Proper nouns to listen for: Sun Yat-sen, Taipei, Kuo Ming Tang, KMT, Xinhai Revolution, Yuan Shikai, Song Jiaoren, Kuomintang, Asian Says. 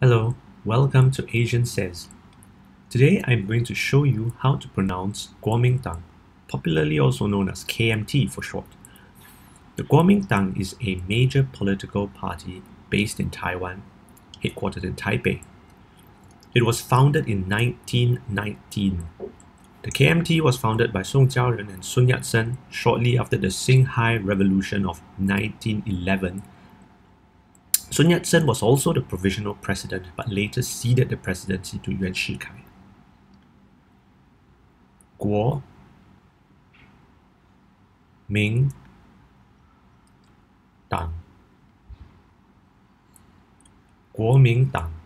Hello, welcome to Asian Says. Today I'm going to show you how to pronounce Kuomintang, popularly also known as KMT for short. The Kuomintang is a major political party based in Taiwan, headquartered in Taipei. It was founded in 1919. The KMT was founded by Song Jiaoren and Sun Yat-sen shortly after the Xinhai Revolution of 1911. Sun Yat-sen was also the provisional president, but later ceded the presidency to Yuan Shikai. Kuo Ming Tang. Kuomintang.